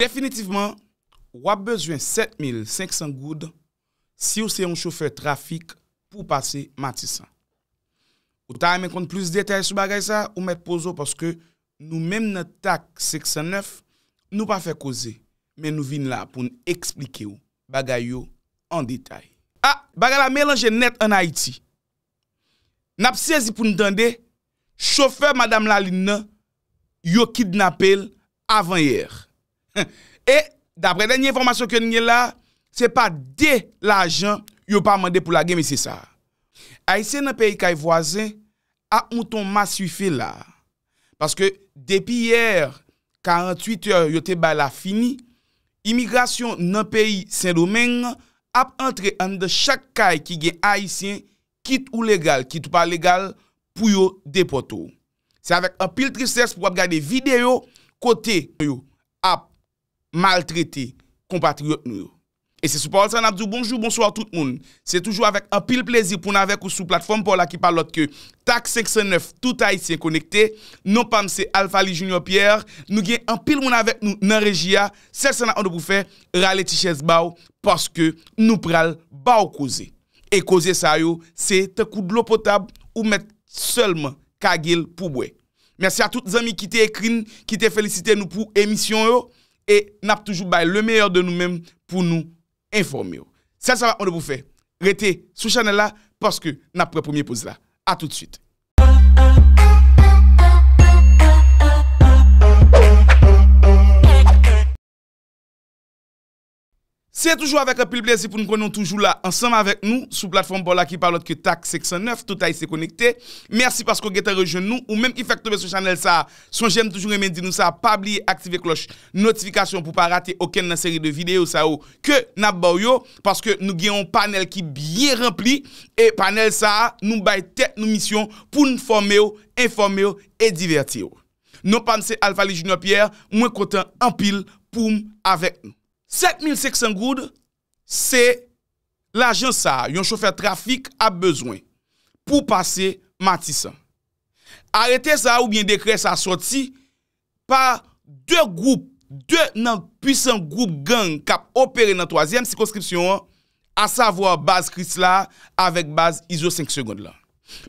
Définitivement, vous avez besoin de 7500 goudes si vous êtes un chauffeur trafic pour passer Matissant. Vous avez plus de détails sur ça, ou mettre pause parce que nous-mêmes, notre TAK 509, nous ne pas faire causer, mais nous venons là pour nous expliquer ou bagayo en détail. Ah, bagay la mélange net en Haïti. N'a pas saisi pour nous demander, chauffeur Madame Laline, yo kidnappé avant hier. Et d'après dernière information que nous avons là, ce n'est pas de l'argent qui n'est pas demandé pour la guerre, mais c'est ça. Haïtien dans le pays voisin a un ton massif là. Parce que depuis hier, 48 heures, il était là fini. Immigration dans le pays Saint-Domingue a entré dans chaque caille qui est haïtien, quitte ou légal, quitte ou pas légal, pour yo déporter. C'est avec un pile tristesse pour regarder vidéo côté yo a maltraité compatriotes nous. Et c'est pour ça que nous bonjour, bonsoir tout le monde. C'est toujours avec un pile plaisir pour nous avec ou sous plateforme pour la qui parle l'autre que TAK 509, tout haïtien connecté. Non pas c'est Alfailly Junior Pierre. Nous avons un pile monde avec nous dans la régia. C'est ça qu'on pour faire râler tichès bao parce que nous pral bao causer. Et causer ça yo, c'est un coup de l'eau potable ou mettre seulement kagil pour boire. Merci à tous les amis qui t'ont écrit, qui t'ont félicité nous pour émission yo et n'a toujours bail le meilleur de nous-mêmes pour nous informer. C'est ça qu'on doit faire. Restez sous channel là parce que n'a pris premier pause là. À tout de suite. C'est toujours avec un plaisir pour nous connaître toujours là ensemble avec nous sous plateforme Bola qui parle que TAK 509 tout haïtien connecté. Merci parce que vous êtes rejoint nous ou même qui fait tomber sur channel ça. Son j'aime toujours aimer dire nous ça, pas oublier activer cloche notification pour pas rater aucune série de vidéos ça ou que n'a ba yo parce que nous avons un panel qui bien rempli et panel ça nous bail tête nous mission pour nous former, informer et divertir. Non pas c'est Alfailly Junior Pierre, moins content en pile pour avec nous. 7500 goudes, c'est l'argent ça, yon chauffeur trafic a besoin pour passer Matissant. Arrêtez ça ou bien décret ça sorti par deux groupes, deux non puissants groupes gang qui opéré dans la troisième circonscription, à savoir Base Christ là avec Base ISO 5 secondes là.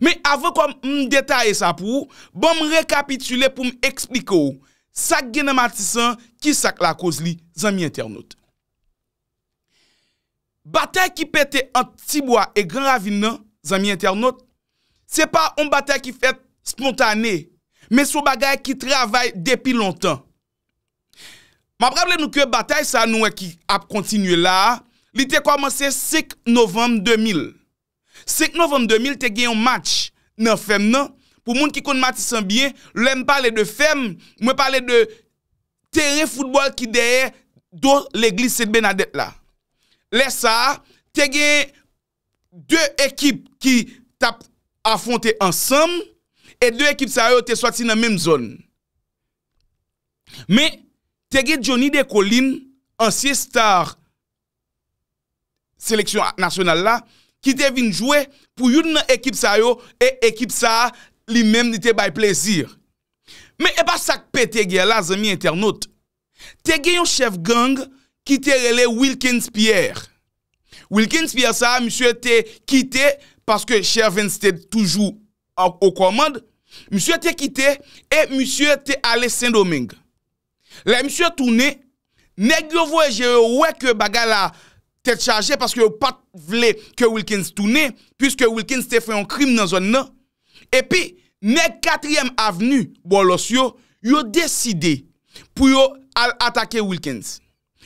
Mais avant qu'on détaille ça pour, bon récapituler pour m'expliquer. Ça qui est dans Matissant, qui est la cause li, zami internautes. Bataille qui pète entre Tibois et Grand Ravine, zami internautes, ce n'est pas une bataille qui fait spontanée, mais c'est une bataille qui travaille depuis longtemps. Ma problème nous que bataille ça nous qui a continué là, il était commencé 5 novembre 2000. 5 novembre 2000, tu as gagné un match dans Femmes. Pour les gens qui connaissent Matissant bien, je parle de femmes, je parle de terrain football qui derrière l'église de Bernadette là. Là ça, tu as deux équipes qui t'a affronté ensemble et deux équipes ça sont sorties dans la même zone. Mais tu as Johnny De Colline, ancien star sélection nationale là, qui est venu jouer pour une équipe ça et équipe ça lui-même n'était pas plaisir. Mais et pas ça que pété guerre là amis internautes. T'es gagné un chef gang qui t'est relé Wilkins Pierre. Wilkins Pierre ça monsieur t'est quitté parce que Shervin était toujours aux commandes. Monsieur t'est quitté et monsieur t'est allé Saint-Domingue. Là monsieur tourné nèg yo voyé ouais que bagala tête chargée parce que pas voulait que Wilkins tourne puisque Wilkins t'est fait un crime dans zone là. Et puis, nèg 4e avenue, Bolosio, yo décidé pour yo attaquer Wilkins.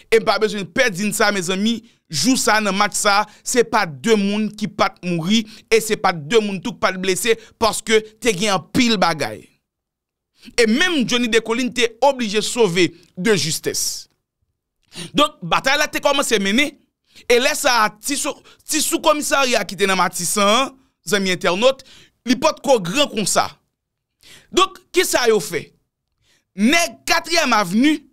Et pas besoin de perdre ça, mes amis. Joue ça dans match ça, c'est pas deux monde qui pas mourir et c'est pas deux monde tout pas blessé parce que t'es gagné en pile bagaille. Et même Johnny De Colline t'es obligé de sauver de justesse. Donc, bataille là t'es commencé mener et laisse ça ti sous commissariat qui t'es dans Matissant, amis internautes. Li pot ko grand comme ça. Donc, qui ça yo fait? Nèg 4e avenue,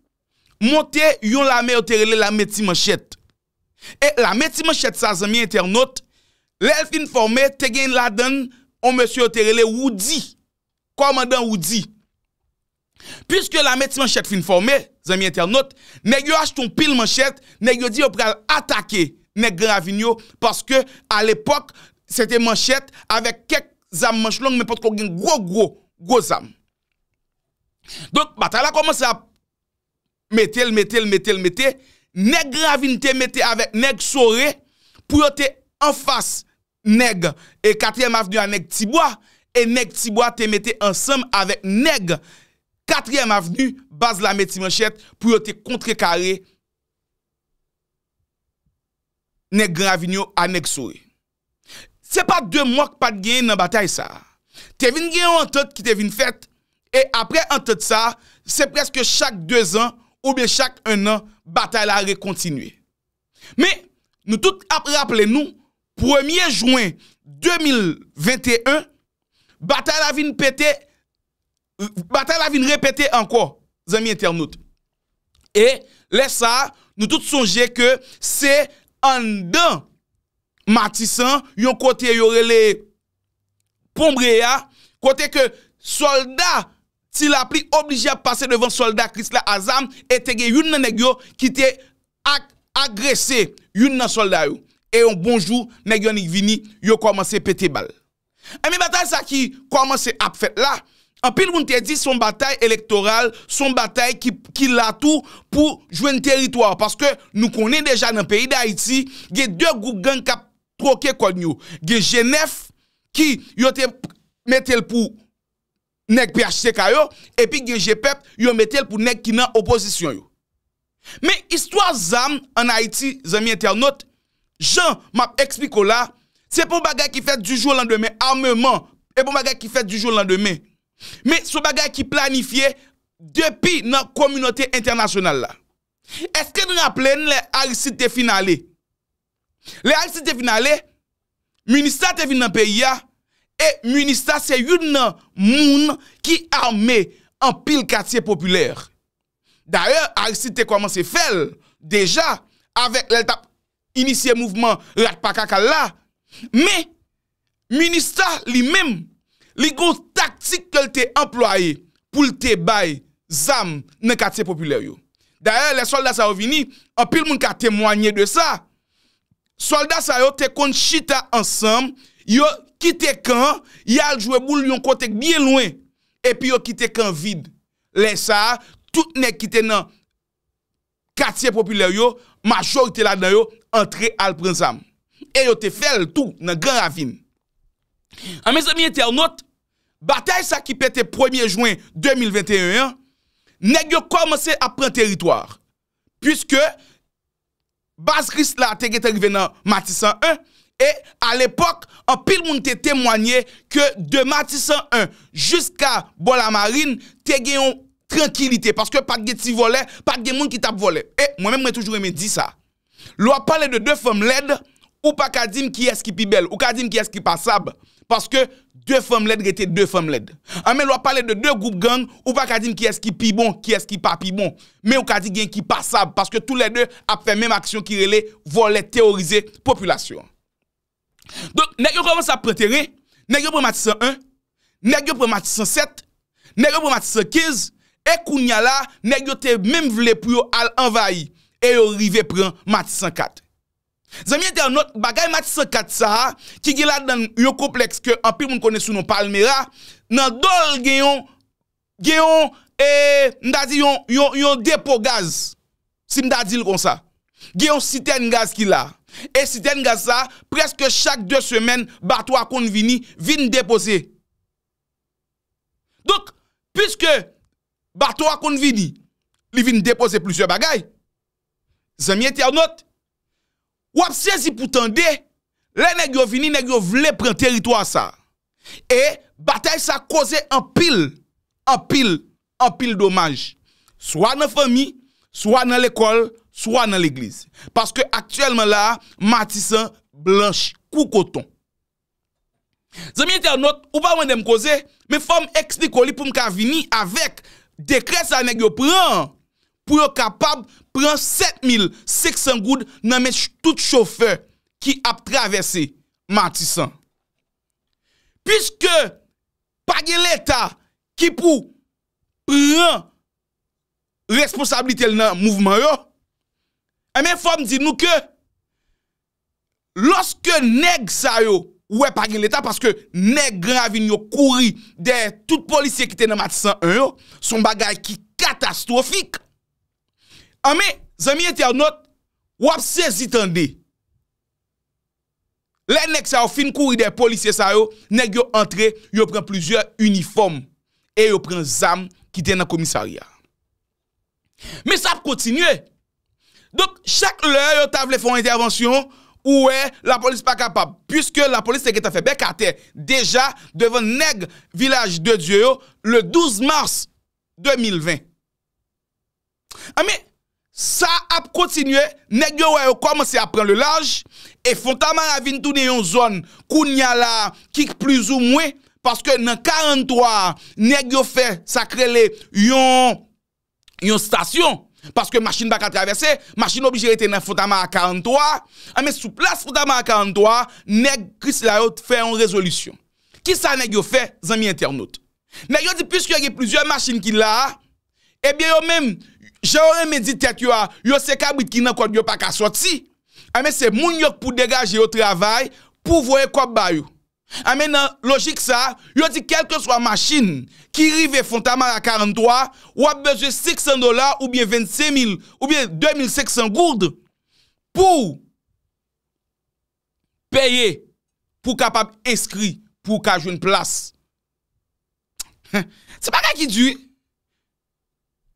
monte yon la mer terele la meti manchette. Et la meti manchette sa zami internaute, l'elf informé te gen la donne on monsieur terele Woody. Commandant Woody. Puisque la métier manchette fin formée, amis internautes, nèg yo achète un pile manchette, nèg yo dit yo pral attaquer nèg Grand Ravine yo parce que à l'époque, c'était manchette avec quelques âmes manches longues mais pas trop gros âmes. Donc bataille a commencé à mettre nèg Grand Ravine te mettait avec nèg Soré pour yo te en face nèg et 4e avenue à nèg Tibois et nèg Tibois te mettait ensemble avec nèg 4e avenue, base la métier manchette, pour yon te contrecarrer nèg Grand Ravine à nèg Soré. Ce n'est pas 2 mois que pas de gagner dans la bataille. Te vin gagner en entente qui te vin fait, et après entente ça, c'est presque chaque 2 ans ou bien chaque 1 an, bataille a recontinué. Mais nous tous rappelons-nous, 1er juin 2021, bataille a vin pété. Bataille la vin répéter encore, amis internautes. Et laisse ça, nous tous songer que c'est en dedans Matissant, yon côté yon relé Pombrea, côté que soldat s'il a pris obligé à passer devant soldat Christ la Azam et te gen yon nan nèg yo qui te agressé yon nan soldat yo. Et un bonjour nèg yo ni vini, yon commencé péter balle. Et mais bataille ça qui commence à faire là. En pile, on te dit son bataille électorale, son bataille qui l'a tout pour jouer un territoire. Parce que nous connaissons déjà dans le pays d'Haïti, il y a 2 groupes gangs qui ont troqué contre nous. Il y a G9 qui mettent le pour nèg PHTK et puis il y a GPEP qui mettent le pour nèg qui dans opposition yo. Mais histoire zam en Haïti, amis internautes, Jean m'a expliqué là, c'est pour bagay qui fait du jour au lendemain, armement, et pour bagay qui fait du jour au lendemain. Mais ce bagage qui planifié depuis dans la communauté internationale là. Est-ce que nous rappelons les Aristide finales? Les Aristide finales, ministère te vin dans pays et ministère c'est une moun qui armé en pile quartier populaire. D'ailleurs, Aristide commence à faire déjà avec l'étape initié mouvement Ratpakakal là. Mais ministère lui-même les grosses tactiques qu'elle t'a employées pour te bailler zam dans le quartier populaire. D'ailleurs, les soldats sont venus, en pile moun ka témoigné de ça. Soldats sont te kon chita ensemble, yo quitté camp, ils ont joué boule yon côté bien loin, et puis yo quitté camp vide. Les ça, tout nèg qui te dans quartier populaire, majorité là-dedans yo, entré à le prendre zam. Et yo te fait tout dans Grand Ravine. En mes amis internautes, bataille ça qui pète 1er juin 2021, nèg yo commencé à prendre territoire. Puisque Base Christ la te gete arrivé dans Matissant 1 et à l'époque, en pile moun te témoigné que de Matissant 1 jusqu'à Bola Marine, te gen tranquillité parce que pas de ti volé, pas de moun qui t'a volé. Et moi même moi toujours aimé dit ça. L'on parle de 2 femmes laides ou pas ka dim qui est qui pi belle ou ka dim qui est qui passable. Parce que 2 femmes laides étaient 2 femmes laides. Mais on parle de 2 groupes gangs, ou pas qu'à dire qui est-ce qui pi bon, qui est-ce qui pas pi bon. Mais on peut dire qui passable, parce que tous les deux ont fait même action qui relève, voler, théoriser, population. Donc, nèg yo commence à prendre terrain, nèg yo prend Matissant 1, nèg yo prend Matissant 7, nèg yo prend Matissant 15, et kounya la, nèg yo te même vle pour yo al envahi, et yo rive prend Matissant 4. Zami internaute bagay Matissant 4 ça qui est là dans un complexe que en pile moun connaît sous nom Palmera dans dol gayon et m'da di yon dépôt gaz si m'da di comme ça gayon citerne gaz qui là et citerne gaz ça presque chaque 2 semaines bateau kon vini déposer. Donc puisque bateau kon vini déposer plusieurs bagay zami internaute ou ap saisi pour tande, les nèg yo vini, nèg yo vle prendre territoire ça. Et bataille ça causé en pile dommage. Soit dans famille, soit dans l'école, soit dans l'église. Parce que actuellement là, Matissant blanche kou coton. Zami internaute, ou pas mwen dem cause, mais fòm explique li pou m ka vini avec décret ça nèg yo pran pour yo capable prend 7 500 goud dans mes tout chauffeur qui a traversé Matissant. Puisque pas l'état qui pour prend responsabilité dans le mouvement. Et bien, il faut me dire nous que lorsque nèg sa yo ouais pas l'état parce que nèg Grand Ravine yo couri des tout policiers qui étaient dans Matissant 1 son bagage qui catastrophique. Ah mais amis internautes, ou ap saisi tande. Les nèg sa yo fin couri des policiers sa yo, nèg yo entré, yo prend plusieurs uniformes et yo prend zam qui étaient dans commissariat. Mais ça continue. Donc chaque heure yo t'a voulu faire intervention. Ouais, la police pas capable puisque la police c'est qui t'a fait bec à terre déjà devant nèg village de Dieu le 12 mars 2020. Ah mais ça a continué, nèg yo ouais commencé à prendre le large et Fontama Ravine tourner une zone kounya la qui plus ou moins parce que dans 43 nèg yo fait sacré les yon station. Parce que machine pas traversé, machine obligée était dans Fontama à 43. Mais sous place Fontama à 43, nèg Chris Layo fait une résolution. Qui ça nèg yo fait, amis internautes? Nèg yo dit puisque y a plusieurs machines qui là, eh bien yo même j'aurais me dit tête yo a, yo c'est cabrit qui nan code yo pas ka sorti. Mais c'est moun yo pour dégager au travail pour voir quoi ba yo. Amen, logique ça, yo dit quelle que soit machine qui rive Fontama à 43, ou a besoin de $600 ou bien 25 000 ou bien 2500 gourdes pour payer pour capable inscrit pour qu'a une place. C'est pas ça qui dit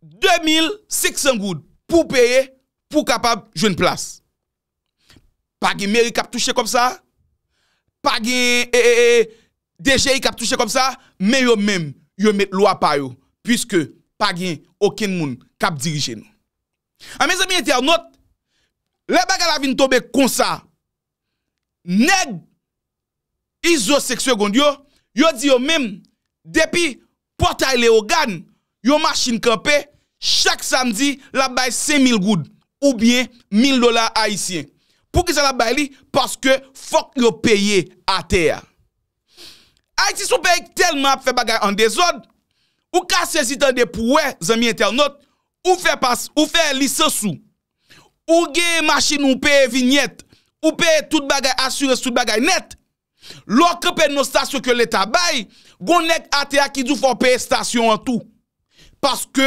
2500 gourdes pour payer pour capable une place. Pas de mairie qui a touché comme ça. Pas DGI qui a touché comme ça, mais yo même, yo met loi par yo, puisque pas aucun monde qui a dirigé nous. A mes amis internautes, les bagages viennent tomber comme ça. Nèg ISO section seconde, yo dit yo même, depuis portail les organes, yo machine campé, chaque samedi, la baille 5000 goud, ou bien $1000 haïtiens. Pour qui ça la baille? Parce que faut que vous payez à terre. Haïti sous pays tellement fait bagay en désordre, ou ka saisi tande pour les amis internautes, ou fait passe, ou fait licence ou gen machine ou paye vignette, ou paye tout bagay assuré tout bagay net. L'autre paye nos stations que l'État baille, gon nèg à terre qui dou faut payer station en tout. Parce que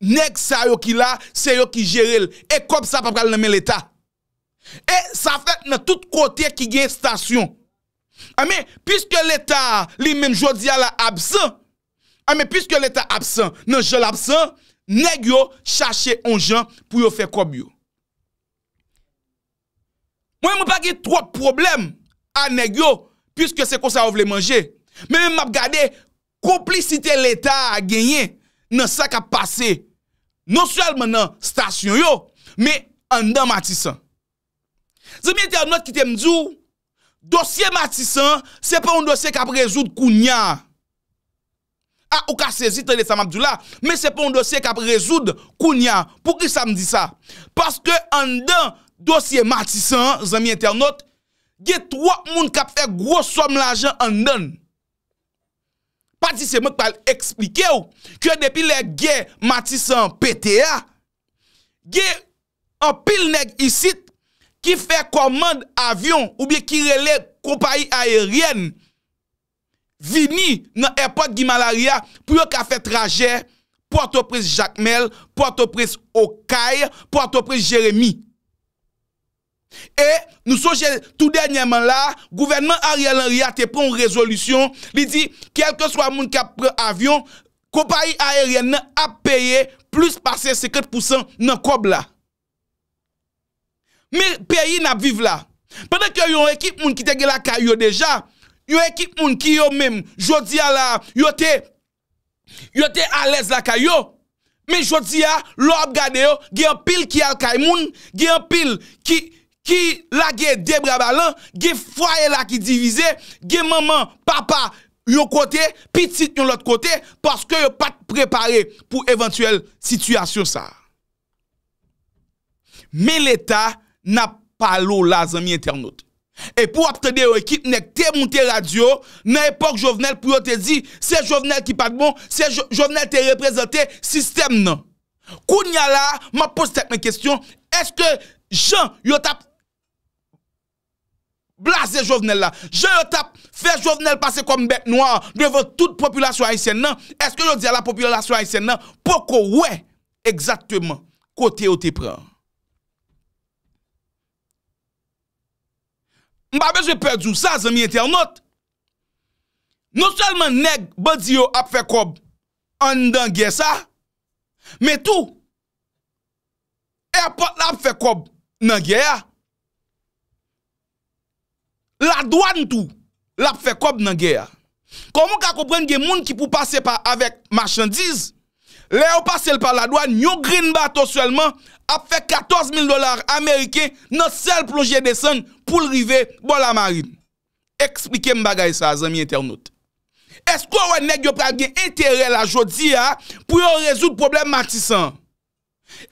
nèg sa yo ki la, c'est yo qui gère et comme ça pas pral nommer l'État. Et ça fait dans tout côté qui gagne station. Mais puisque l'État lui-même jodi a la absent, mais puisque l'État absent, non je l'absent, nèg yo chercher on gens pour yo faire comme yo. Moi m'pas pas trop de problème à nèg yo puisque c'est comme ça on veut manger. Mais même m'a regarder complicité l'État a gagné dans ça qui a passé. Non seulement dans station yo, mais en dans Matissant. Zami internaute qui t'aime dit, dossier Matissant, c'est pas un dossier qui a résoudre Kounia. Ah, ou ka saisi tande sa m'abdou la, mais c'est pas un dossier qui a résoudre Kounia. Pour qui ça me dit ça? Parce que en dedans dossier Matissant, zami internaute, il y a trois moun qui fait gros somme l'argent en dedans. Pas dit c'est moi qui vais expliquer que depuis les guerres Matissant PTA, il y a un pile nèg ici qui fait commande avion ou bien qui relève compagnie aérienne vini dans l'aéroport Guy Malaria pour qu'a fait trajet Port-au-Prince Jacmel, Port-au-Prince Okaï, Port-au-Prince Jérémy. Et nous sommes tout dernièrement là, gouvernement Ariel Henry a pris une résolution, il dit quel que soit monde qui prend avion, compagnie aérienne a payé plus passer 50% dans cob là. Mais pays n'a vivre là. Pendant que yon équipe moun qui te gen la kayo déjà, yon équipe moun qui yo même jodi a la, yo te à l'aise la kayo. Mais jodi a l'op gade yo, gen pile qui al kay moun, gen pile qui la gen debra balan, gen foyer la qui divisé, gen maman, papa yon côté, petit yon l'autre côté parce que yon pas préparé pour éventuelle situation ça. Mais l'État n'a pas l'eau là, amis internautes. Et pour obtenir équipe nèg té monté radio dans époque Jovenel pour te dire c'est Jovenel qui pas bon, c'est Jovenel te représenté système non. Kounya là, m'a pose cette question, est-ce que Jean yo t'a blasé Jovenel là? Jean yo t'a fait Jovenel passer comme bête noire devant toute population haïtienne non? Est-ce que yo dis à la population haïtienne non pourquoi ouais exactement côté où te prend? M'a besoin perdre ça zami internaute. Non seulement nèg bandi yo a fait kob en dangue ça, mais tout airport la fait kob nan guerre. La douane tout la fait kob nan guerre. Comment ka comprendre gen moun ki pou passer par avec marchandise, les ou passer par la douane, yon green bateau seulement a fait $14,000 américains dans seul plongée descendre pour river bon la marine. Expliquez m'bagay ça amis internautes. Est-ce que on nèg yo pral gen intérêt la jodi a pour résoudre problème Matissant?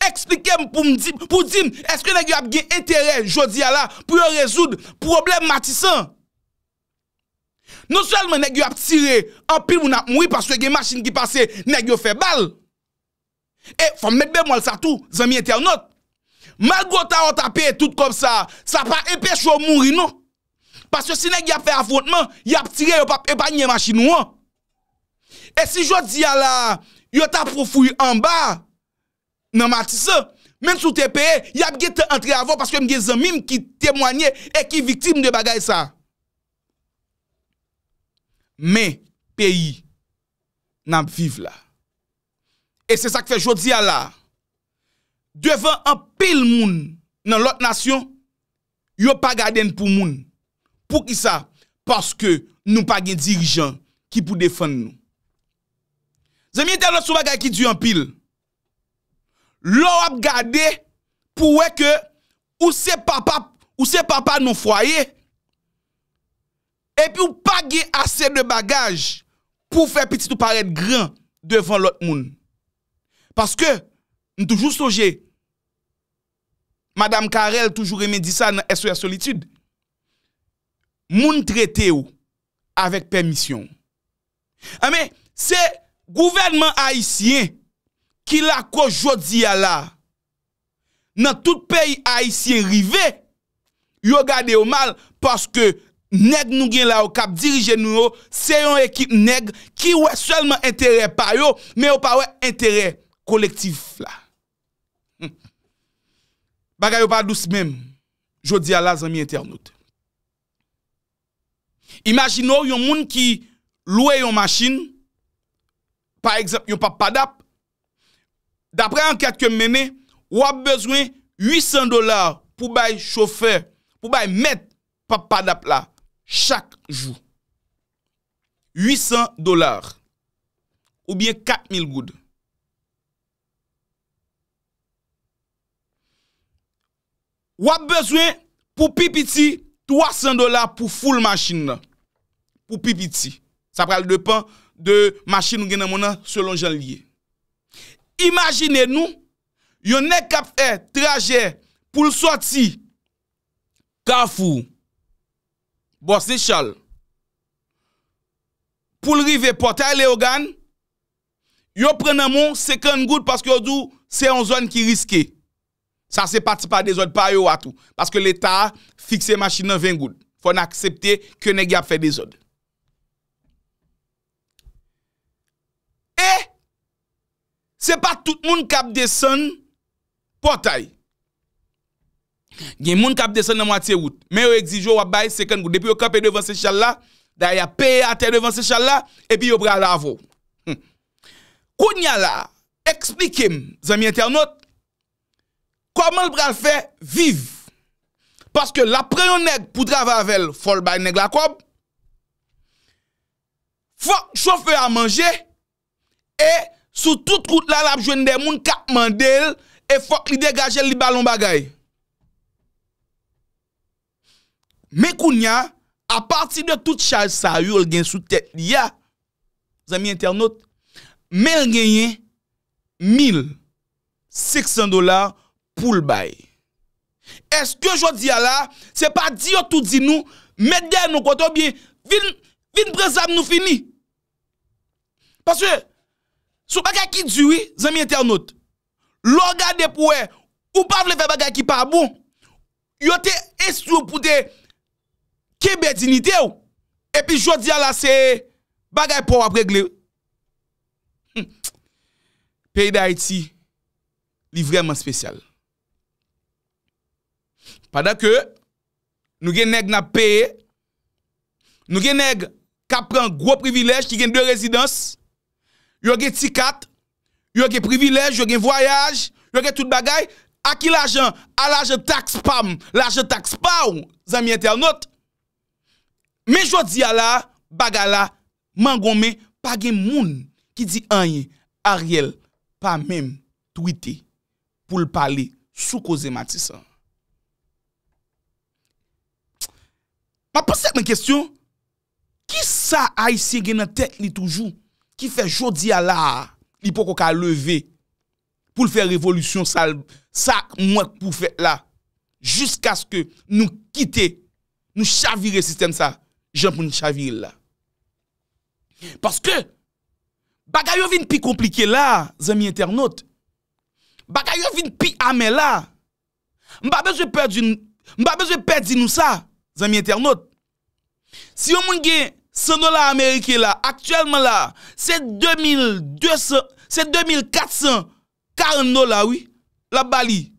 Expliquez-moi pour dire est-ce que nèg yo a gen intérêt jodi a là pour résoudre problème Matissant? Non seulement nèg yo a tiré en pile moun a mouri parce que gen machine qui passe nèg yo fait balle. Et faut mettre bien moi ça tout amis internautes. Malgré ta tapé tout comme ça, ça pas empêcher ou mourir non. Parce que si nèg y a fait affrontement, y a tiré yo pas épargner machine ou an. Et si jodi a la, yo t'a profouille en bas dans Matissant, même sous te payé, y a gèt entrer avant parce que m'gè zanmi qui témoigner et qui victime de bagay ça. Mais pays n'a vive là. Et c'est ça que fait jodi a la. Devant un pile moun dans l'autre nation, yo pas garden pour moun. Pour qui ça? Parce que nous pas gen dirigeant qui pour défendre nous. Zami internaute sou bagay ki di en pile. L'on a gardé pour que ou c'est papa non foyer. Et puis ou pas gen assez de bagages pour faire petit ou paraître grand devant l'autre moun. Parce que nous toujours songé Madame Karel toujours aimé dit ça dans SOS Solitude. Moun traité ou avec permission. Mais c'est gouvernement haïtien qui la cause jodi a la. Dans tout pays haïtien rivé, yo gade au mal parce que nèg nou gen la ou kap dirige nou, c'est une équipe nèg qui ou seulement intérêt pa yo, mais ou pa ou intérêt collectif là. Bagay ou pas douce même. Jodi a la zami internaute. Imaginons yon moun ki loue yon machine, par exemple yon pap padap. D'après enquête que mené, ou a besoin $800 pour bay chauffeur, pour bay mettre pap padap là chaque jour. $800 ou bien 4000 goudes. Ou a besoin pour pipiti $300 pour full machine. Pour pipiti. Ça prend le pain de machine ou mona selon Jean Lié. Imaginez-nous, yon est cap fait trajet pour sortir Carrefour, Bosse Charles, pour river Portail Léogane, yon prenne mon 50 gouttes parce que c'est une zone qui risque. Ça c'est parti par des ordres par yo à tout parce que l'État fixe machine à 20 gouttes. Faut accepter que nèg a fait des ordres. Et c'est pas tout le monde qui descend portail. Gen moun qui descend dans moitié route, mais yo exige ou bay 50 gouttes depuis yo camper devant ce chal là, d'ailleurs payer à terre devant ce chal là et puis yo bra lavo. Kounya la, expliquez-moi amis internautes comment le bral fait vivre? Parce que la preyon nèg pour travailler avec faut le bay nèg la cob. Faut chauffeur à manger et sous toute route là la joindre des moun k'ap mandel et faut li dégager li ballon bagay. Mais kounya à partir de toute charge ça yo gen sous tête li a. Amis internautes, mais gagné $1,600 pour le bail. Est-ce que je dis là, c'est pas dire tout dit nous, mettez nous côté bien, vin présenter nous fini. Parce que ce bagage qui dure, amis internautes, regardez pour ou pas voulez faire bagage qui pas bon. Yo te instruit pour te kebe dignité ou. Et puis je dis là c'est bagage pour régler. Pays d'Haïti, li vraiment spécial. Pendant que nous gen nèg n'a payé, nous gen nèg ka prend gros privilège qui gen deux résidences, yo gen ticket, yo gen privilège, yo gen voyage, yo gen tout bagay, à qui l'argent, à l'argent taxe pam, l'argent taxe pa ou, amis internautes. Mais jodi a la bagala mangomé pa gen moun qui dit rien. Ariel pas même tweeté pour le parler sous cause Matissant. Ma pose cette question, qui ça haïtien gen nan tête li toujours qui fait jodi a la li poko ka lever pour faire révolution ça moi pour faire là jusqu'à ce que nous quitter nous chavirer système ça Jean pour nous chavirer là parce que bagay yo vin pi compliqué là amis internautes bagay yo vin pi amé là m'pa besoin perdre nous ça amis internautes si on moun gen $100 américain là actuellement là c'est 2200 c'est 2440 dollars oui la Bali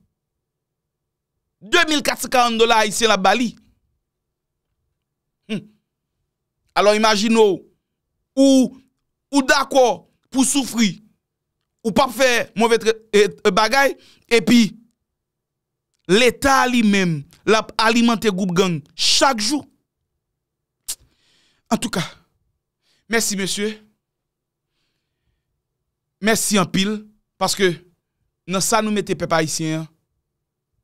$2440 ici la Bali alors imaginons ou d'accord pour souffrir ou pas faire mauvais bagay et puis l'état lui-même l'a alimenté groupe gang chaque jour. En tout cas, merci monsieur. Merci en pile parce que dans ça nous mettez peuple haïtien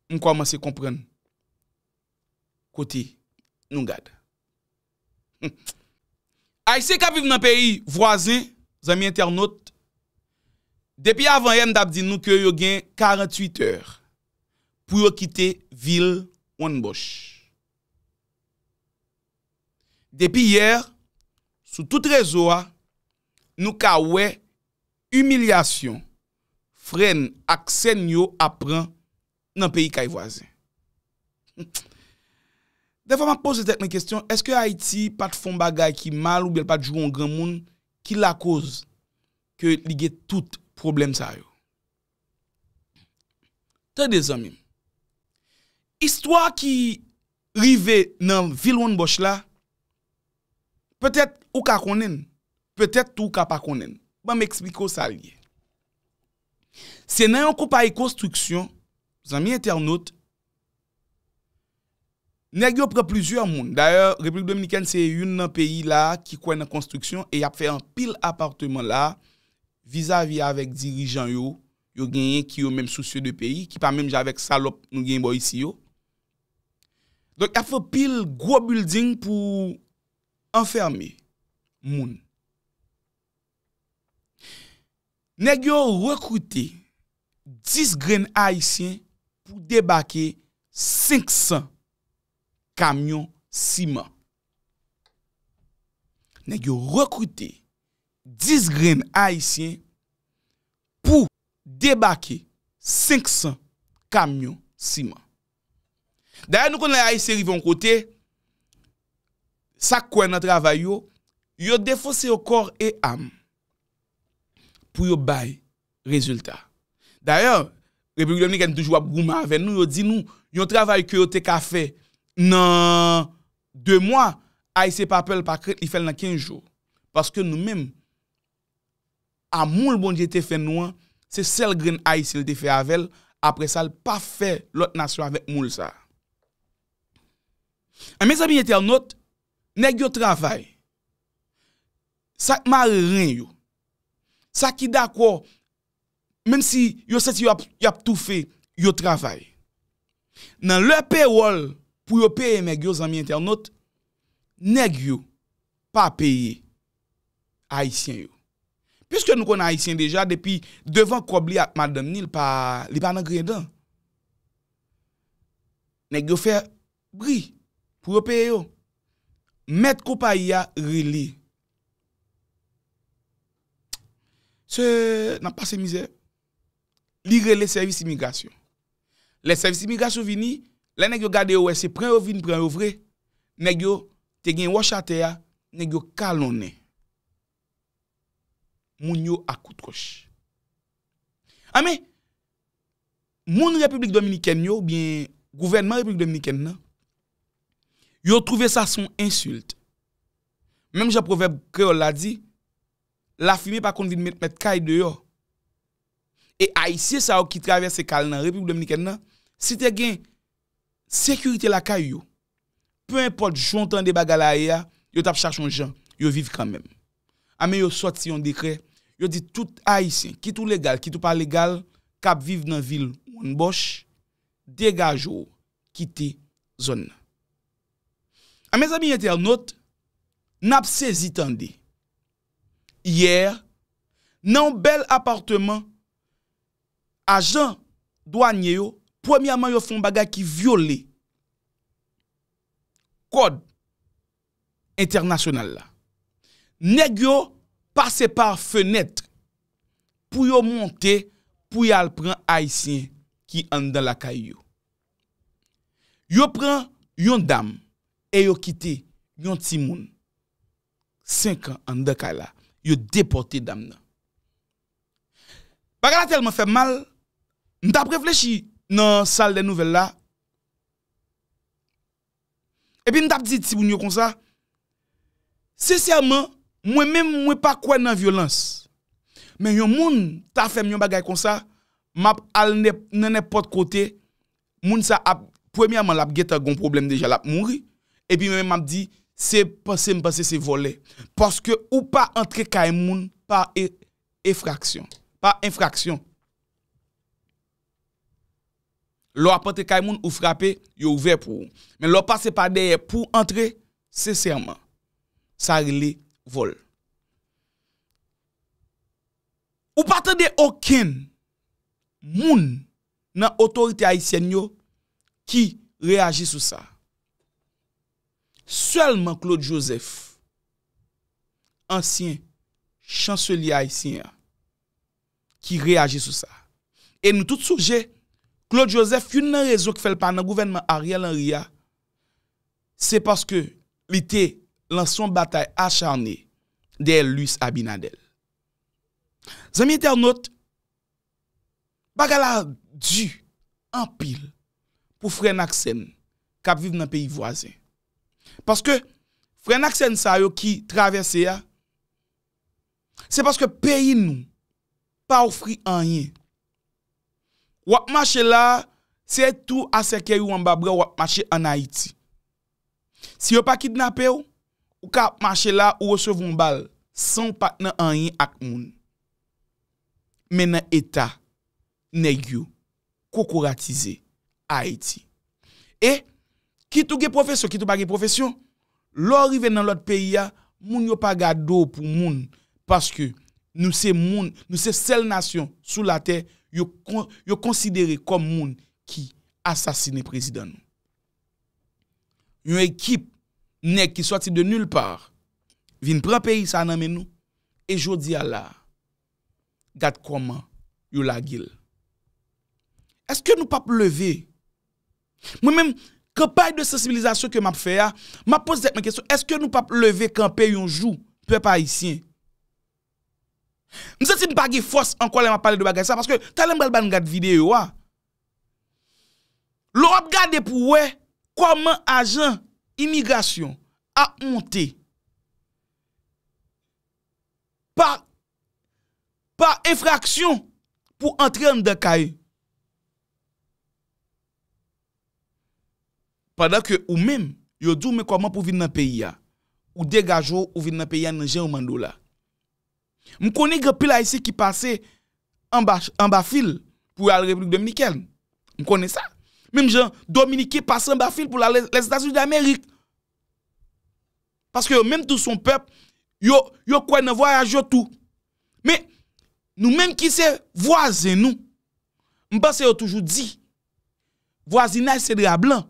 on commence à comprendre côté nous garde. Haïtien qui vivent dans pays voisin, amis internautes, depuis avant hier m'd'a dit nous que yo gen 48 heures pour quitter ville Onbosch. Depuis hier, sous tout réseau nous ka wè humiliation freine ak sen yo apprend dans pays kay voisin. Des fois, je pose cette question, est-ce que Haïti pas de fond bagay qui mal ou bien pas de jouer un grand monde qui la cause que il y a tout problème ça yo? T'as des amis. Histoire qui rive dans ville Onbosch là, peut-être ou ka konnen, peut-être ou ka pa konnen. Bon m'explique ça lié. C'est dans un coup par construction, amis internautes. Nèg yo prend plusieurs moun. D'ailleurs, République Dominicaine c'est une pays là qui croit dans construction et y a fait un pile appartement là vis-à-vis avec dirigeants yo gagné qui yo même soucieux de pays qui pas même avec salope nous gagné boy ici yo. Donc y a fait pile gros building pour enfermer moun. Nèg yo recruté 10 graines haïtiens pour débarquer 500 camion ciment. Nèg yo recruté 10 graines haïtiens pour débarquer 500 camions ciment. D'ailleurs nous connaissons haïtien rive en côté ça quoi dans travail yo défaussé au corps et âme pour yo bail résultat. D'ailleurs République Dominicaine toujours a gouma avec nous yo dit nous yon travail que yo te ka fait dans 2 mois, Haïti Papel pas crête, il fait dans 15 jours. Parce que nous-mêmes, à mon bon Dieu te fait nous, c'est celle grain Haïti te fait avec elle, après ça, il pas fait l'autre nation avec moule ça. Mes amis internautes, nèg yo travail. Ça marin yo. Ça qui d'accord, même si yo senti yo a tout fait, yo travail. Dans leur payroll, pour yo payer mes amis internautes, nèg yo pas payer haïtien yo. Puisque nous connaissons haïtien déjà depuis devant Kobli ak madame Nil pas li pas nan gredan. nèg yo fait bri pour payer yo. Mettre compagnie a reli. Ce n'a pas ces misère. Li rele service immigration. Les services immigration vini, les nèg yo gade ouais c'est prend yo vinn prend yo vrai. Nèg yo te gen wash à terre, nèg yo kalonné. Moun yo a coup de coche. Ah mais moun République dominicaine yo bien gouvernement République dominicaine nan yo trouvé ça son insulte. Même Jean proverbe créole l'a dit, la fumée pas qu'on vient mettre caille dehors. Et haïtien ça qui traverse caille nan République dominicaine nan, si te gen sécurité la caille yo, peu importe j'entends des bagalaïa, yo t'a chercher un gens, yo vivent quand même. Ah mais yo sorti un décret, yo dit tout haïtien qui tout légal, qui tout pas légal, cap vivre dans ville ou en boche, dégagez-vous, quittez zone. À mes amis internautes, n'a pas saisi tendez. Hier, dans un bel appartement, agent douanier yo, premièrement yo font bagarre qui viole code international là. Nèg yo passe par fenêtre pour yo monter pour y al prend haïtien qui en dans la caillou. Yo prend yon dame et yo quitté yon ti moun 5 ans en dans kay la, yo déporté dame nan. Bagala tellement fait mal, m'ta réfléchi dans salle des nouvelles là. Et puis m'ta dit ti moun yo comme ça. Sincèrement, moi même moi pas quoi dans violence. Mais yon moun ta fait yon bagay comme ça, m'a al nan n'importe côté, moun sa a premièrement la gèt un problème déjà la mouri et puis même m'a dit c'est penser me penser c'est voler parce que ou pas entrer kay moun par effraction, par infraction. L'on a porté kay moun ou frapper, yo ouvert pour. Mais l'on passer par derrière pour entrer sincèrement. Ça relè vol. Ou pas tande aucun moun nan autorité haïtienne yo qui réagit sur ça. Seulement Claude Joseph, ancien chancelier haïtien, qui réagit sur ça. Et nous tout sujet, Claude Joseph, une raison qui fait pas dans gouvernement Ariel Henry, c'est parce que l'été lançons bataille acharnée des Luis Abinader. Zami internautes, bagala dû en pile pour frère Naxen qui vivent dans le pays voisin. Parce que frère Naxen sa yo qui traverse ya, c'est parce que pays nous pas offrir rien. Wap marcher là, c'est tout à ce que ou en Babra wap marcher en Haïti. Si yo pas kidnappé ou, ou ka marcher là ou recevoir un balle sans patnan rien ak moun. Mais dans état nèg yo kokoratiser Haïti. Et qui tout gen profession, qui tout pa gen profession, l'orive dans l'autre pays a, moun yo pa gado pour moun parce que nous c'est moun, nous c'est seule nation sous la terre yo considéré comme moun qui assassiné président nou. Une équipe nèg qui sorti de nulle part vinn prend pays ça nan men nou et jodi a la gade comment yo la guil. Est-ce que nous pas lever moi même campagne de sensibilisation que m'a fait m'a posé ma question, est-ce que nous pas lever camper un jour peuple haïtien m'senti pas gagner force encore m'a parler de bagage ça parce que tellement bal ban gade vidéo a l'on regarder pour ouais comment agent immigration a monté par infraction pour entrer dans le cahier. Pendant que ou même, yo dit mais comment pour venir dans le pays a ou dégage ou venir dans le pays a nan jan ou mando la. M connais grand pile haïtien qui passait en bas fil pour la République dominicaine. M connais ça. Même gens dominicains passent en bas fil pour les États-Unis d'Amérique. Parce que même tout son peuple, yo quoi ne voyage tout. Mais nous même qui c'est voisin nous, m'pense yo toujours dit voisinage c'est drap blanc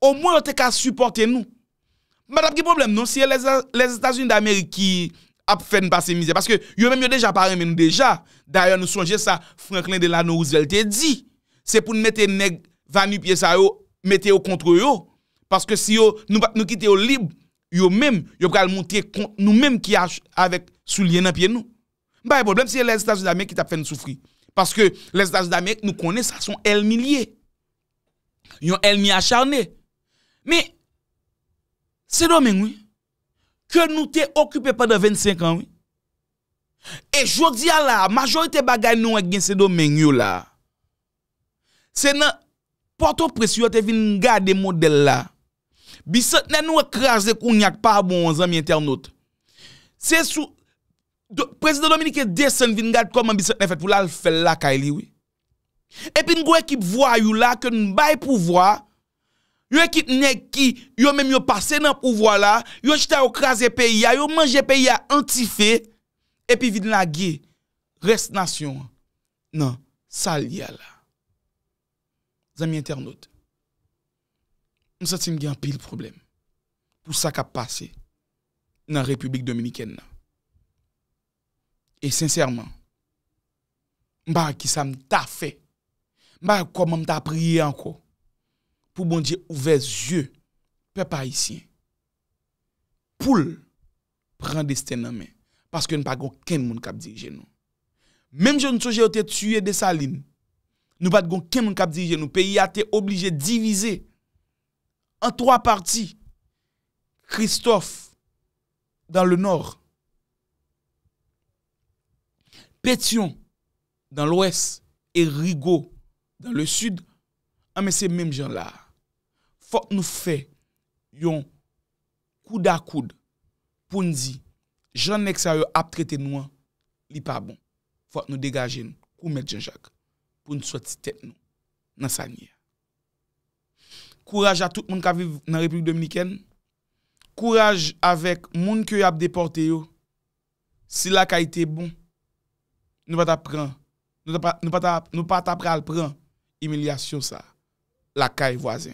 au moins on te qu'à supporter nous. Madame, qui problème non si les États-Unis d'Amérique qui a fait passer misère parce que yo même yo déjà parlé mais nous déjà d'ailleurs nous songez ça Franklin Delano Roosevelt dit c'est pour nous mettre nèg vanu pied ça yo mettre au contre yo parce que si yo nous quitter au libre yo même yo pral monter contre nous même qui avec soulier dans pied nous. Pas de problème si les États-Unis d'Amérique qui t'a fait souffrir parce que les États-Unis d'Amérique nous connaissent ça sont humiliés. Ils ont ennemi acharné. Mais c'est dommage oui que nous t'es occupé pendant 25 ans oui. Et jodi a la majorité bagay nous gen c'est dommage yo là. C'est dans Port-au-Prince yo t'es vinn garder modèle là. Bicentenaire nous écraser cognac pas bon amis internautes. C'est sous président Dominique descend vinn garder comment bicentenaire fait pour la faire la Kaili oui. Et puis une équipe voyou là que nous bail pouvoir une équipe nèg qui yo même yo passé dans pouvoir là yo jeta au craser pays yo manger pays antifé et puis vide la guerre reste nation non ça li là amis internautes nous senti m'gien pile problème pour ça qu'a passé dans République dominicaine et sincèrement m'pa qui ça m'ta fait bah comment t'a prié encore pour bon Dieu ouvrir les yeux peuple haïtien pour prendre destin en main parce que nous pas aucun monde qui dirige nous même je ne songe été tué des salines nous pas aucun monde qui dirige nous pays a été obligé diviser en trois parties Christophe dans le nord Pétion dans l'ouest et Rigaud dans le sud, mais ces mêmes gens-là, faut nous faire un coude à coude pour nous dire, Jean-Jacques a traité nous, il n'est pas bon. Faut nous dégager, pour mettre Jean-Jacques, pour nous sortir tête nous, dans sa nière. Courage à tout le monde qui vit dans la République dominicaine. Courage avec les gens qui ont déporté. Si la qualité est bonne, nous ne pouvons pas le prendre. Humiliation ça la caille voisin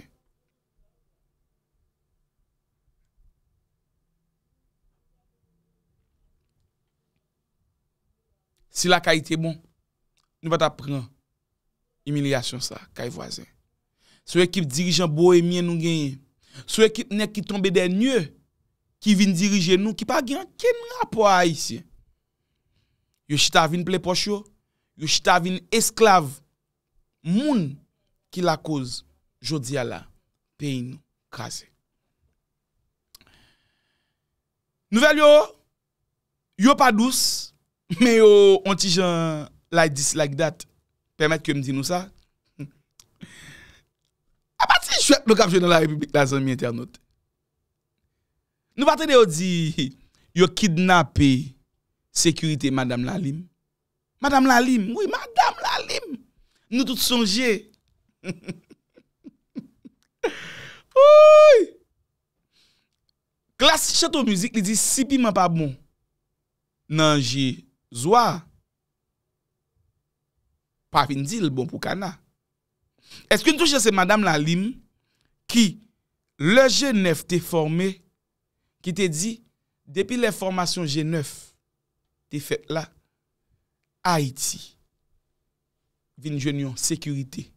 si la caille était bon nous va t'apprendre humiliation ça caille voisin sur équipe dirigeant bohémien nous gagne sur équipe nèg qui tombe des nueux qui viennent diriger nous qui pas gagne aucun rapport haïtien yo chita vinn ple poche yo chita vinn esclave moun qui la cause jodi a la pays nous krasé nouvelle yo pas douce mais yo on ti jan like this like that permettre que me dit nous ça a partir chouette le cap dans la République la zami internaute nous pas tendre di yo kidnapper sécurité Madame Laline oui Madame Laline nous tous songer. Classe château musique, il dit si piment pas bon. Nan j'ai zoa. Pas fin dit le bon pour Cana. Est-ce que nous touche c'est Madame Laline qui le G9 t'est formé qui te dit depuis les formations G9 t'es fait là Haïti. Vin jeune sécurité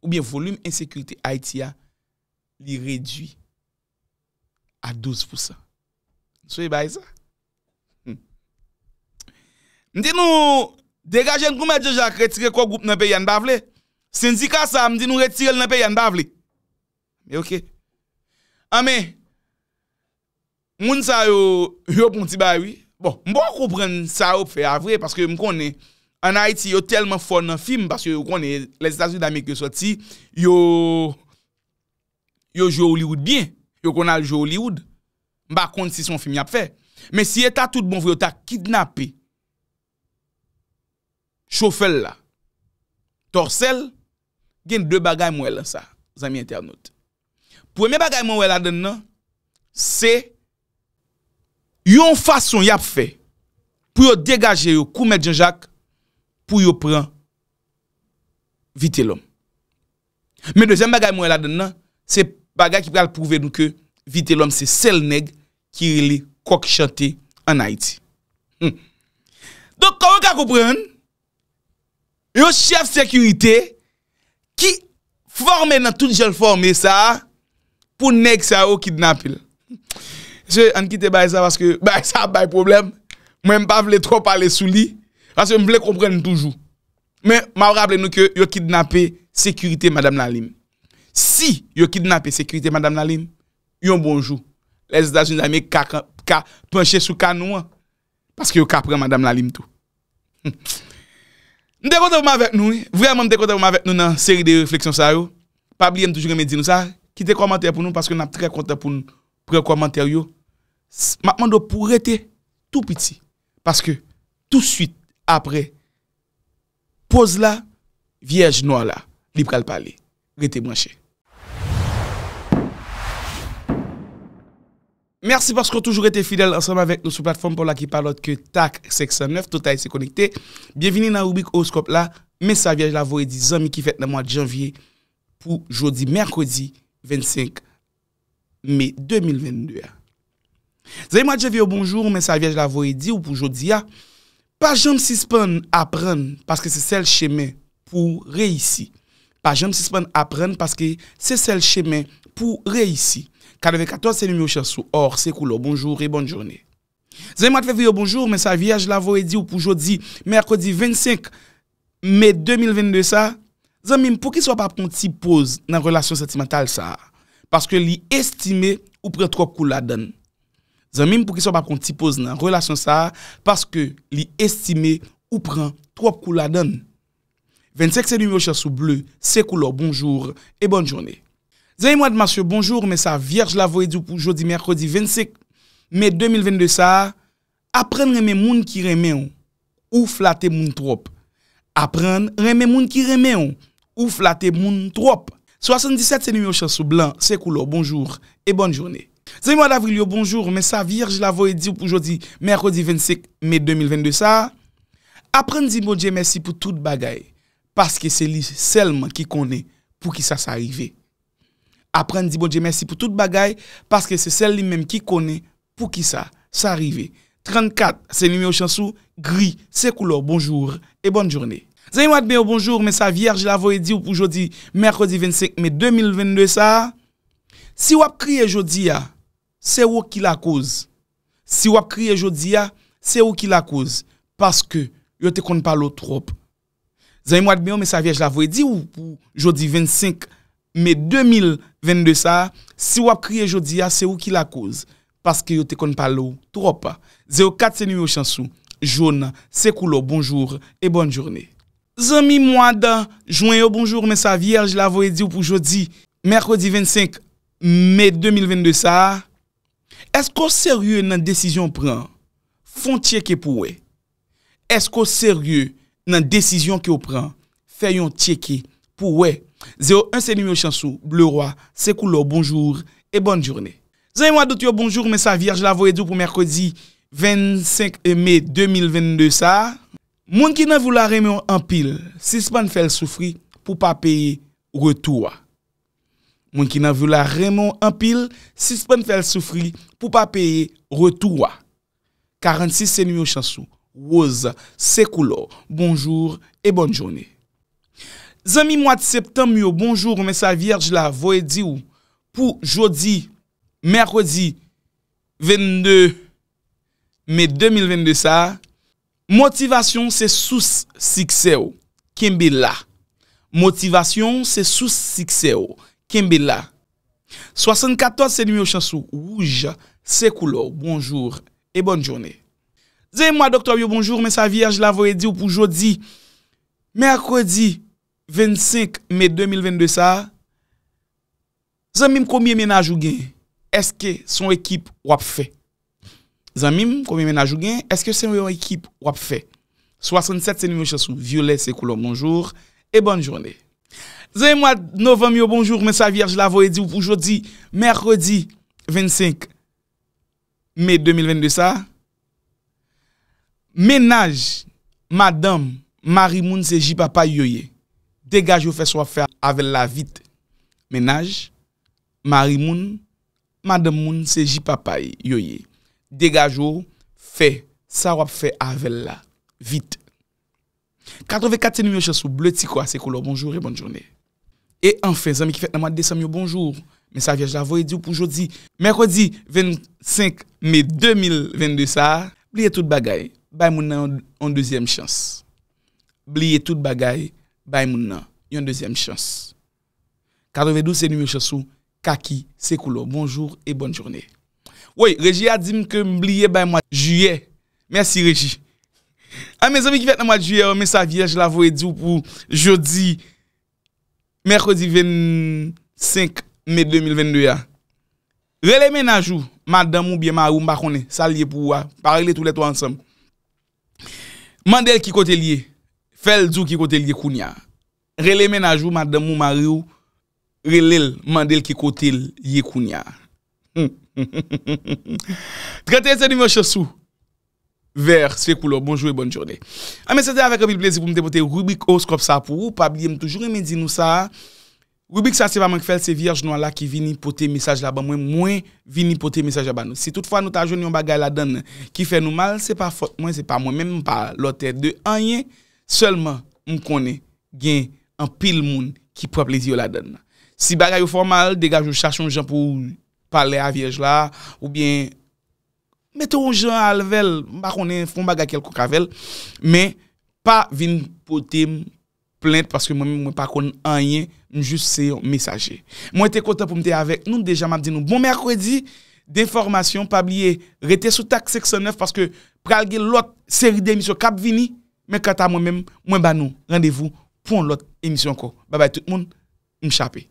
ou bien volume insécurité Haïti a li réduit à 12%. Soyez baï ça. M'di nous dégager nous mettre Jean-Jacques retirer quoi groupe dans pays an pa vle. Syndicat ça m'di nous retirer dans pays an pa vle. Mais OK. Amé. Moun sa yo bon ti baï oui. Bon, m'bo comprendre ça ou fait vrai parce que m'konne en Haïti, yo tellement fort dans film parce que yo connaît les États-Unis d'Amérique sorti, yo joue Hollywood bien, yo connaît le jeu Hollywood. M'pa compte si son film y a fait. Mais si état tout bon vrai, t'a kidnappé chauffeur là. Torsel, gen deux bagages moi là ça, amis internautes. Premier bagage moi là dedans, c'est yon façon y a fait pour dégager yo Koumet Jean-Jacques pour yo prendre vite l'homme. Mais deuxième bagage moi là dedans, c'est bagay qui va prouver nous que vite l'homme c'est seul nèg qui relé coq chanté en Haïti. Donc comment vous comprendre un chef sécurité qui formé dans toute jeune formé ça pour nèg ça au kidnapper. Je on quitte bail ça parce que bail ça bail problème. Moi même pas vle trop parler sous lui parce que me vle comprendre toujours. Mais m'a rappelé nous que yo kidnappé sécurité madame Laline. Si yo kidnappé sécurité madame Laline, yon bonjour. Les États-Unis d'Amérique ka pencher sous canon parce que yo ka prend madame Laline tout. M'te content avec nous, vraiment m'te content avec nous dans série de réflexions ça yo. Pas oublier toujours me dire nous ça, quittez commentaire pour nous parce que nous sommes très content pour nous prendre commentaire yo. M'a demande pour rester tout petit parce que tout de suite après pose la Vierge Noire là, li pral parler. Rete branché. Merci parce qu'on toujours été fidèle ensemble avec nous sur plateforme pour la qui parle que TAK 509 tout est connecté. Bienvenue dans la rubrique horoscope là, message Vierge la voix des amis qui fête dans le mois de janvier pour jeudi mercredi 25 mai 2022. Zay mois de janvier bonjour, message Vierge la voix dit ou pour jeudi a pas jamais suspendre apprendre parce que c'est celle chemin pour réussir. Pas jamais suspendre apprendre parce que c'est celle chemin pour réussir. 94 c'est numéro chansou or c'est couleur bonjour et bonne journée. Zema de février bonjour mais ça vierge la voix dit ou pour jeudi mercredi 25 mai 2022 ça. Zami pour qui soit pas prendre petit pause dans relation sentimentale ça parce que li estimé ou prend trop coup la donne. Zanmim pour qu'ils soient pas qu'on t'y pose dans relation ça parce que li estimé ou prend trois coups la donne. 25 c'est numéro chassou bleu, c'est couleur bonjour et bonne journée. Zay moi de monsieur bonjour mais ça vierge la voix du pour jeudi mercredi 25 mai 2022 ça apprendre aimer moun qui remet ou flatter moun trop. Apprendre aimer moun qui remet ou flatter moun trop. 77 c'est numéro chassou blanc, c'est couleur bonjour et bonne journée. C'est moi d'avril, bonjour, mais ça vierge la voix dit pour aujourd'hui, mercredi 25 mai 2022 ça. Apprendre dire bon Dieu merci pour toute bagaille parce que c'est lui seulement qui connaît pour qui ça s'arrive. Apprendre dire bon Dieu merci pour toute bagaille parce que c'est celle lui-même qui connaît pour qui ça s'arrive. 34 c'est numéro chansou gris, c'est couleur bonjour et bonne journée. C'est moi de bonjour, mais ça vierge la voix dit pour aujourd'hui, mercredi 25 mai 2022 ça. Si vous criez aujourd'hui, c'est vous qui la cause. Si vous criez aujourd'hui, c'est vous qui la cause. Parce que vous ne connaissez pas l'autre trop. Vous avez dit, mais ça vient, je l'avais dit, ou pour jeudi 25 mai 2022, ça, si vous criez aujourd'hui, c'est vous qui la cause. Parce que vous ne connaissez pas l'autre trop. 04, c'est numéro chansou. Jaune, c'est couleur, bonjour et bonne journée. Zami Mouada, joignez bonjour, mais ça vierge, je l'avais dit, ou pour jeudi, mercredi 25 mai 2022 ça. Est-ce qu'on sérieux dans décision prend font checker pour est. Est-ce qu'on sérieux dans décision que prend fait un checker pour est. 01 c'est numéro chansou bleu roi c'est couleur bonjour et bonne journée. Zay moi d'autres bonjour mais ça vierge la voix dit pour mercredi 25 mai 2022 ça. Moun qui n'a voulu la remet en pile, suspend fait souffrir pour pas payer retour. Moun qui n'a vu la Raymond en pile, suspend fait souffrir pour pas payer retour. 46 c'est numéro chansou. Rose, c'est couleur. Bonjour et bonne journée. Zami mois de septembre, yo bonjour, mais sa vierge la voye di ou pour jeudi, mercredi 22 mai 2022 ça. Motivation c'est sous succès ou Kimbe la. Motivation c'est sous succès ou Kimbella. 74 c'est numéro chansou rouge, c'est couleur. Bonjour et bonne journée. Dis-moi docteur yo bonjour mais sa vierge la voye dit pour jeudi mercredi 25 mai 2022 ça. Zanmim combien ménage ou gen? Est-ce que son équipe ou fait? Zanmim combien ménage ou gen? Est-ce que c'est une équipe ou fait? 67 c'est numéro chansou violet, c'est couleur. Bonjour et bonne journée. Zay mois de novembre, yo bonjour, mais sa vierge la voye dit pour jeudi, mercredi 25 mai 2022 ça. Ménage, madame, Marie Moun, c'est J papa yoye. Dégage ou fait soit faire avec la vite. Ménage, Marie Moun, Madame Moun, c'est J Papaye, yoye. Dégagez, fait, ça va faire avec la, vite. 84 numéro chassou, bleu quoi, c'est couleur, bonjour et bonne journée. Et enfin, amis qui fait le mois de décembre, bonjour. Mais ça vient, je l'avais dit pour aujourd'hui, mercredi 25 mai 2022, ça, oubliez tout bagaille, bay moun en deuxième chance. Oubliez tout bagaille, bay moun en deuxième chance. 92 c'est numéro chassou, kaki, c'est couleur, bonjour et bonne journée. Oui, Régie a dit que m'oubliez bay mois de juillet. Merci Régie. Ah, mes amis qui fêtent le mois de juillet, mais ça vient, je l'avais dit pour jeudi, mercredi 25 mai 2022. Relais ménage ou, madame ou bien marou, m'a connaît, ça lié pour vous, parler tous les trois ensemble. Mandel qui côté lié, Feldou qui côté lié, Kounia. Relais ménage ou, madame ou marou, relais, Mandel qui côté lié, Kounia. 31 numéro chassou. Vers ce couleur, bonjour et bonne journée. Ah, mais c'était avec un plaisir pour me dépoter rubrique horoscope ça pour vous. Pas oublier, toujours aimer dire nous ça. Rubrique ça, c'est pas moi qui fais, c'est Vierge Noire là qui vient porter message là-bas. Moi, vient porter message là-bas. Si toutefois nous t'as joué un bagage là-dedans qui fait nous mal, c'est pas faute moi, c'est pas moi-même, pas l'autre de rien. Seulement, on connaît, gain, un pile monde qui prend plaisir là-dedans. Si bagage au formal, dégage, cherche un gens pour parler à Vierge là, ou bien. Mettons Jean Alvel, on est fond baga quelque cavel, mais pas vin poter plainte parce que moi-même moi pas connais rien, juste c'est messager. Moi j'étais content pour me avec nous déjà m'a dit nous bon mercredi d'information pas oublier rester sous TAK 509 parce que pral gen l'autre série d'émissions cap vini, mais quand à moi-même moi ba nous rendez-vous pour l'autre émission encore. Bye bye tout le monde, m'chaper.